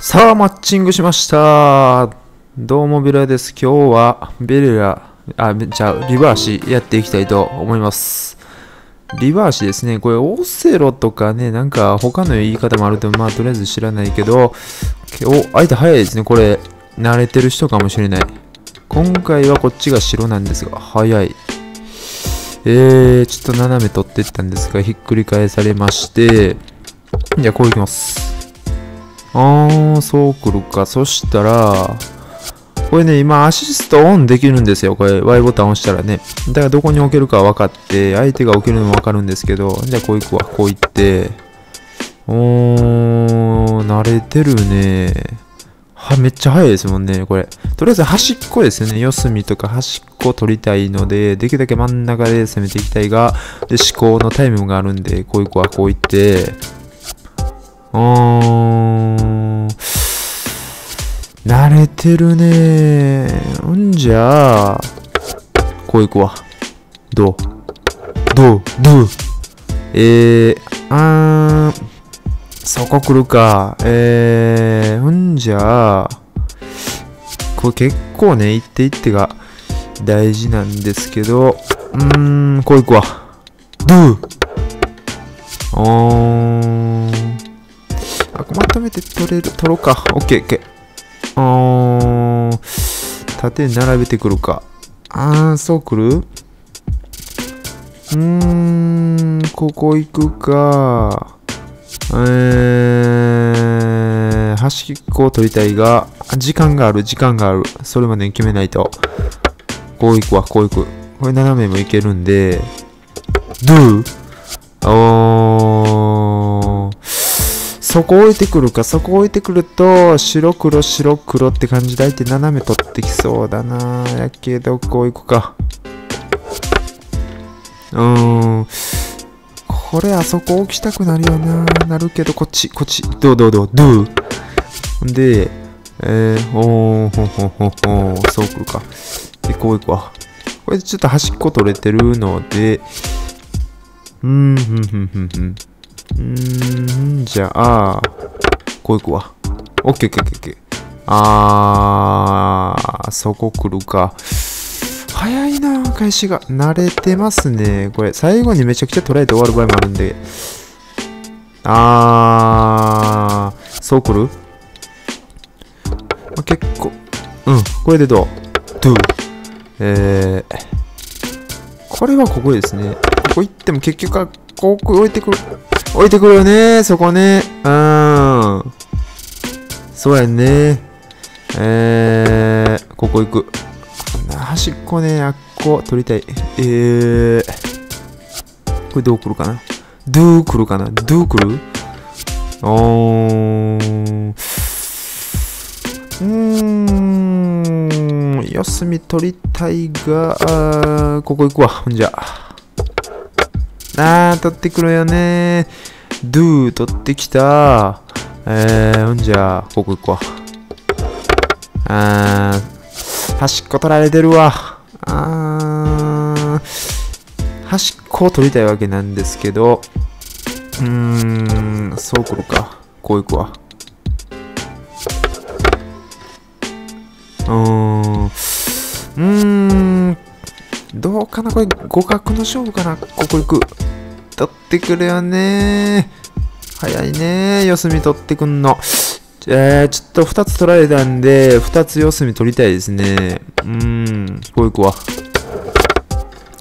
さあ、マッチングしました。どうも、ベラです。今日は、リバーシやっていきたいと思います。リバーシですね。これ、オセロとかね、なんか、他の言い方もあると、まあ、とりあえず知らないけど、お、相手早いですね。これ、慣れてる人かもしれない。今回はこっちが白なんですが、早い。ちょっと斜め取っていったんですが、ひっくり返されまして、じゃあ、こういきます。そうくるか。そしたら、これね、今アシストオンできるんですよ。これ、Y ボタン押したらね。だからどこに置けるか分かって、相手が置けるのも分かるんですけど、じゃあこういくわ。こういって。慣れてるね。は、めっちゃ早いですもんね、これ。とりあえず端っこですね。四隅とか端っこ取りたいので、できるだけ真ん中で攻めていきたいが、で、思考のタイムがあるんで、こういくわ。こういって。慣れてるねー。んじゃあ、こういくわ。どうそこ来るか。んじゃあ、これ結構ね、一手一手が大事なんですけど、こういくわ。まとめて取ろうか。オッケー、オッケー。縦並べてくるか。そうくる？ここ行くか。端っこを取りたいが、時間がある。それまでに決めないと。こう行くわ、こう行く。これ斜めもいけるんで。そこ置いてくるか。そこ置いてくると、白黒って感じで、相手斜め取ってきそうだな。やけど、こういくか。これ、あそこ置きたくなるよな。なるけど、こっち。で、そうくるか。で、こういくわ。これ、ちょっと端っこ取れてるので、じゃあ、こういくわ。オッケー、オッケー。そこ来るか。早いな、返しが。慣れてますね。これ、最後にめちゃくちゃ捉えて終わる場合もあるんで。そう来る？結構。これでどう？これはここですね。ここ行っても結局は、ここ置いてくる。置いてくるよね、そこね。そうやね。ここ行く。端っこね、あっこ取りたい。これどう来るかな？どう来る？四隅取りたいが、ここ行くわ。じゃあ。取ってくるよね。取ってきた。じゃあ、ここ行こう。端っこ取られてるわ。端っこを取りたいわけなんですけど、そう来るか。こう行くわ。どうかな、これ、互角の勝負かな。ここ行く。取ってくるよね。早いね。四隅取ってくんの。ちょっと2つ取られたんで、2つ四隅取りたいですね。こう行くわ。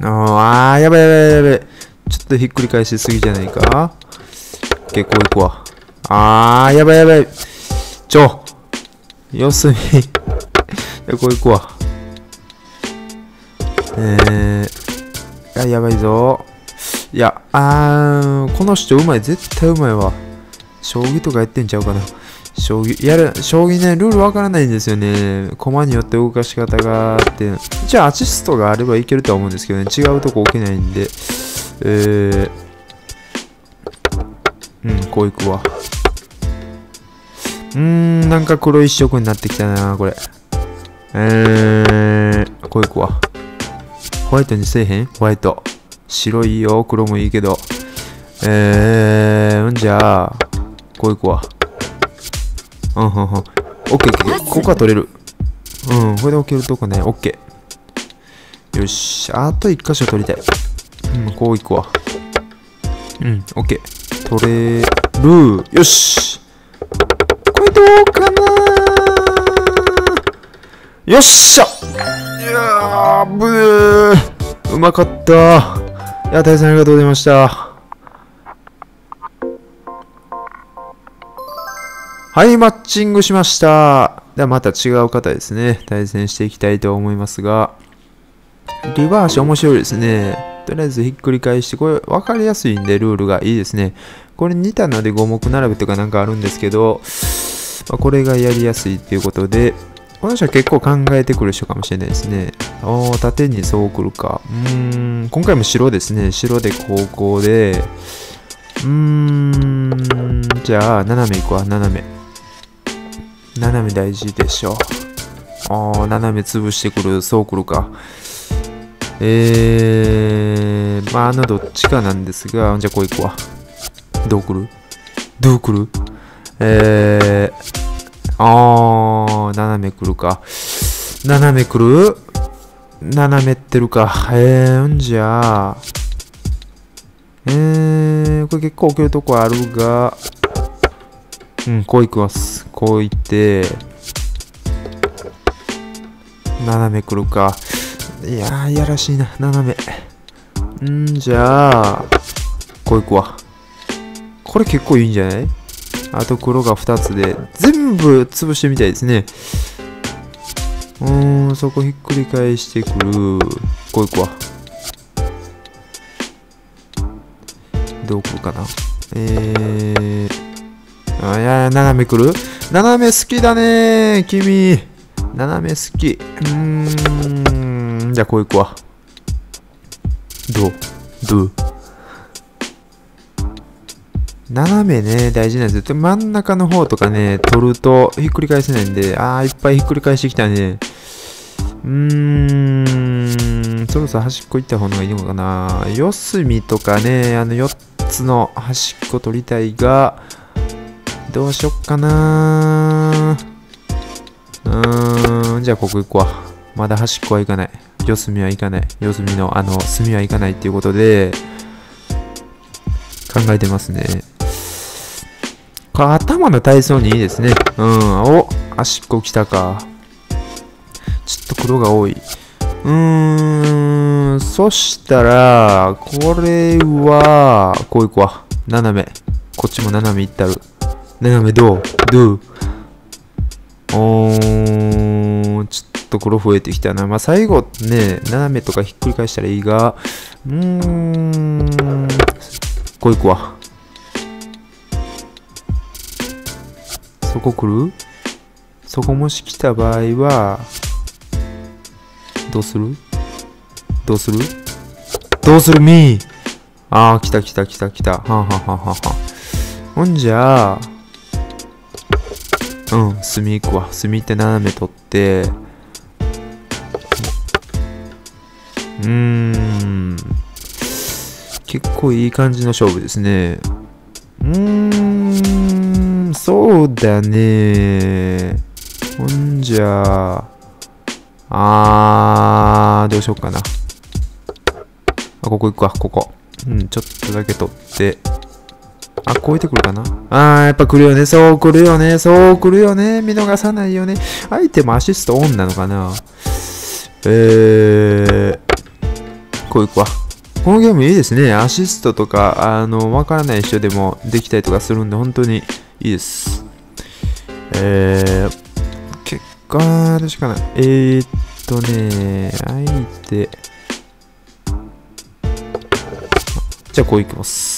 やばい。ちょっとひっくり返しすぎじゃないか。OK、こう行くわ。やばい。四隅。こう行くわ。やばいぞ。いや、この人うまい。絶対うまいわ。将棋とかやってんちゃうかな。将棋ね、ルールわからないんですよね。駒によって動かし方があって。じゃあ、アシストがあればいけるとは思うんですけどね。違うとこ置けないんで。こういくわ。なんか黒一色になってきたな、これ。こういくわ。ホワイトにせえへん？ホワイト。白いよ。黒もいいけど。じゃあ、こういくわ。うんうんうん。オッケー、ここは取れる。うん、これで置けるとこね。オッケー。よし、あと1箇所取りたい。うん、こう行くわ。うん、オッケー。取れる。よし。これどうかなー。よっしゃ。いやー、ブー。うまかった。いや、大さんありがとうございました。はい、マッチングしました。ではまた違う方ですね。対戦していきたいと思いますが。リバーシ面白いですね。とりあえずひっくり返して、これ分かりやすいんでルールがいいですね。これ2棚で5目並べとかなんかあるんですけど、まあ、これがやりやすいということで、この人は結構考えてくる人かもしれないですね。おー、縦にそう来るか。今回も白ですね。白で後攻で、じゃあ斜めいくわ、斜め。斜め大事でしょ。ああ、斜め潰してくる、そうくるか。まあ、どっちかなんですが、じゃあこう行くわ。どうくる？どうくる？ああ、斜めくるか。斜めくる？斜めってるか。じゃあ。これ結構置けるとこあるが、うん、こう行きます。こう行って、斜め来るか。いやー、いやらしいな、斜め。じゃあ、こう行くわ。これ結構いいんじゃない？あと黒が2つで、全部潰してみたいですね。そこひっくり返してくる。こう行くわ。どう来るかな。いや、斜め来る？斜め好きだねー、君。斜め好き。じゃあこういくわ。どう斜めね、大事なんですよ。真ん中の方とかね、取るとひっくり返せないんで、あー、いっぱいひっくり返してきたね。そろそろ端っこ行った方がいいのかな。四隅とかね、4つの端っこ取りたいが、どうしよっかなー。じゃあここ行くわ。まだ端っこは行かない。四隅は行かない。四隅の隅は行かないっていうことで、考えてますね。頭の体操にいいですね。お、端っこ来たか。ちょっと黒が多い。そしたら、これは、こう行くわ。斜め。こっちも斜め行ったる。斜めどうちょっと黒増えてきたな。まあ、最後ね、斜めとかひっくり返したらいいが、こういくわ。そこ来る？そこもし来た場合は、どうするみー。ああ、来た。はんはん。ほんじゃあ、隅行くわ。隅って斜め取って。結構いい感じの勝負ですね。そうだね。ほんじゃあ、どうしようかな。あ、ここ行くわ、ここ。ちょっとだけ取って。あ、こういってくるかな。あー、やっぱ来るよね。そう来るよね。見逃さないよね。相手もアシストオンなのかな。こういくわ。このゲームいいですね。アシストとか、わからない人でもできたりとかするんで、本当にいいです。結果、どうしようかな。相手。じゃあ、こういきます。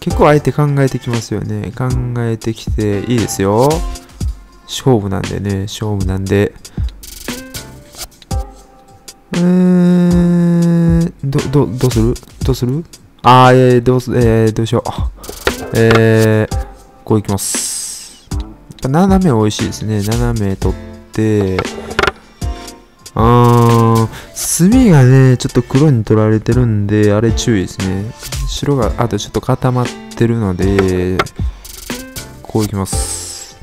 結構相手考えてきますよね。考えてきていいですよ。勝負なんで。どうするどうしよう。こういきます。やっぱ斜め美味しいですね。斜め取って、隅がね、ちょっと黒に取られてるんで、あれ注意ですね。白があとちょっと固まってるので、こう行きます。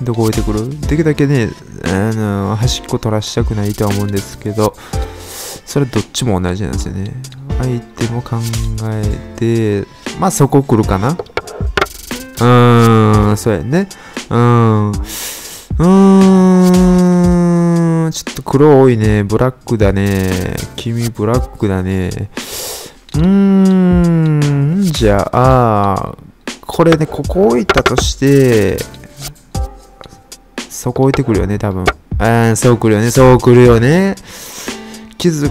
どこ置いてくる？できるだけね、端っこ取らしたくないとは思うんですけど、それどっちも同じなんですよね。相手も考えて、まあそこ来るかな？そうやね。ちょっと黒多いね。ブラックだね。君ブラックだね。じゃあ、これね、ここ置いたとして、そこ置いてくるよね、多分。そう来るよね、そう来るよね。そう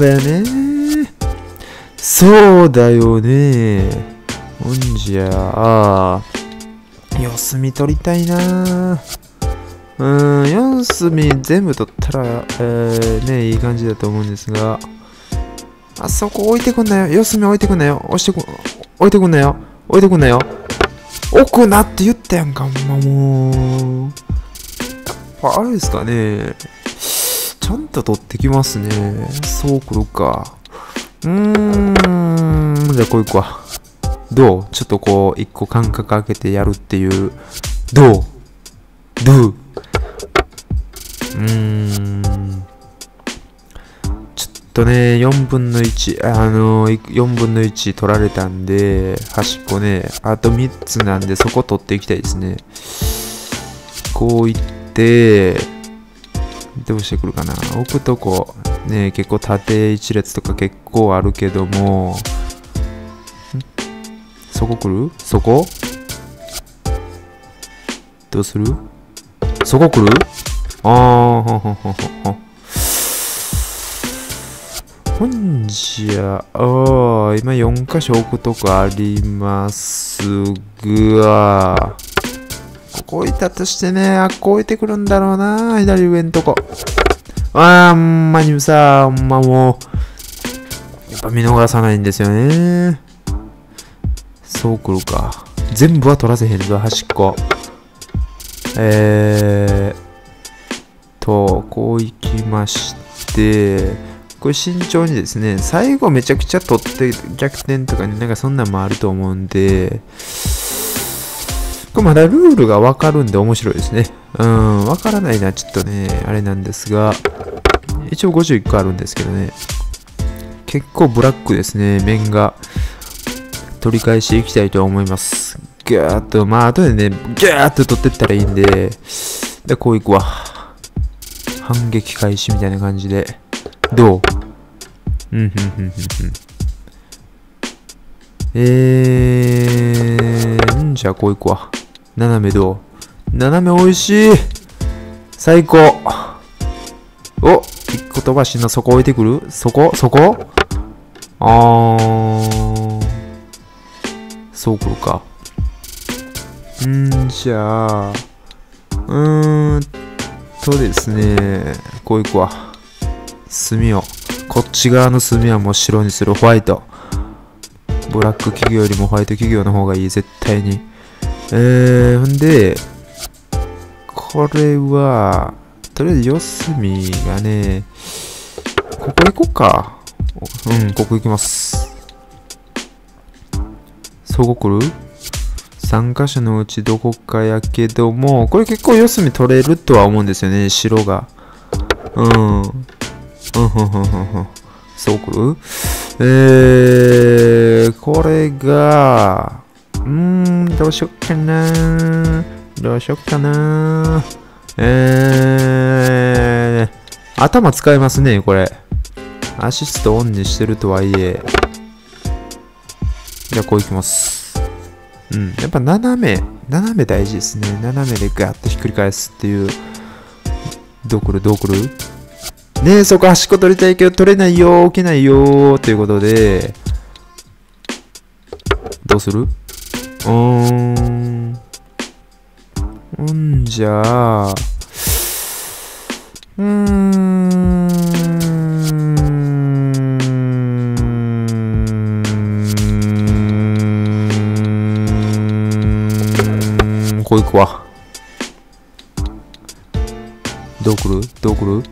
だよね。そうだよね。ほんじゃあ、四隅取りたいな。4隅全部取ったら、いい感じだと思うんですが、あそこ置いてくんなよ。四隅置いてくんなよ。置いてくんなよ。置いてくんなよ。置くなって言ったやんか、もう。やっぱあれですかね。ちゃんと取ってきますね。そう来るか。じゃあこう行くわ。どう？ちょっとこう、一個間隔空けてやるっていう。どう？どう？ちょっとね、4分の1、4分の1取られたんで、端っこね、あと3つなんで、そこ取っていきたいですね。こういって、どうしてくるかな。置くとこ、ね、結構縦一列とか結構あるけども、そこ来る？そこ？どうする？そこ来る？ほんじゃあ、今4箇所置くとこありますが、ここ置いたとしてね、あっこ置いてくるんだろうな、左上んとこ。ほんまにさ、ほんまもう、やっぱ見逃さないんですよね。そう来るか。全部は取らせへんぞ、端っこ。こう行きまして、これ慎重にですね、最後めちゃくちゃ取って逆転とかね、なんかそんなんもあると思うんで、これまだルールがわかるんで面白いですね。わからないな、ちょっとね、あれなんですが、一応51個あるんですけどね、結構ブラックですね、面が。取り返していきたいと思います。ギャーっと、まあ、後でね、ギャーっと取ってったらいいんで、で、こういくわ。反撃開始みたいな感じで。どう？じゃあこういくわ。斜めどう？斜め美味しい！最高！お！一個飛ばしの底置いてくる？そこ？そう来るか。じゃあ、ですね、こう行くわ。墨を、こっち側の墨はもう白にする、ホワイト。ブラック企業よりもホワイト企業の方がいい、絶対に。ほんで、これは、とりあえず四隅がね、ここ行こうか。ここ行きます。そこ来る？ 3 箇所のうちどこかやけども、これ結構四隅取れるとは思うんですよね、白が。そう来る？これが、どうしよっかな。頭使いますね、これ。アシストオンにしてるとはいえ。じゃあこういきます。やっぱ斜め大事ですね。斜めでガッとひっくり返すっていう。どう来るねえ、そこ端っこ取りたいけど取れないよ、置けないよ、ということで。どうする？じゃあ。こう行くわ。どう来る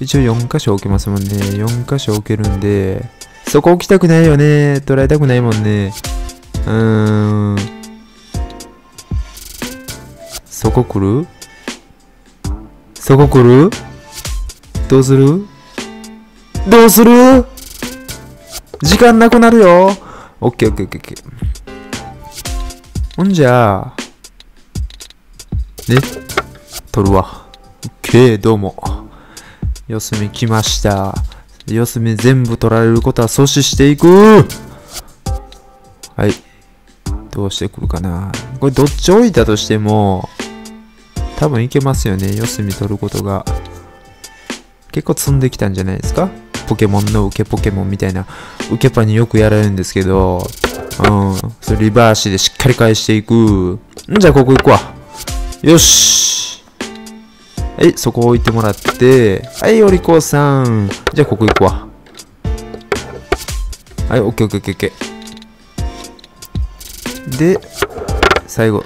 一応4箇所置けますもんね。4箇所置けるんで、そこ置きたくないよね。捉えたくないもんね。そこ来る？そこ来る？どうする？どうする？時間なくなるよ。オッケーオッケーオッケーオッケー。ほんじゃあ。ね、取るわ。オッケー、どうも。四隅来ました。四隅全部取られることは阻止していく。はい。どうしてくるかな。これどっち置いたとしても、多分いけますよね。四隅取ることが。結構積んできたんじゃないですか。ポケモンの受けポケモンみたいな、受けパによくやられるんですけど、それリバーシでしっかり返していく。じゃあここ行くわ。よし。はい、そこ置いてもらって。はい、お利口さん。じゃあここ行くわ。はい、オッケーオッケーオッケー。で、最後。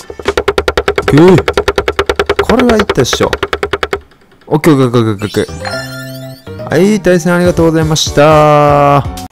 これはいったっしょ。オッケーオッケーオッケーオッケー。はい、対戦ありがとうございました。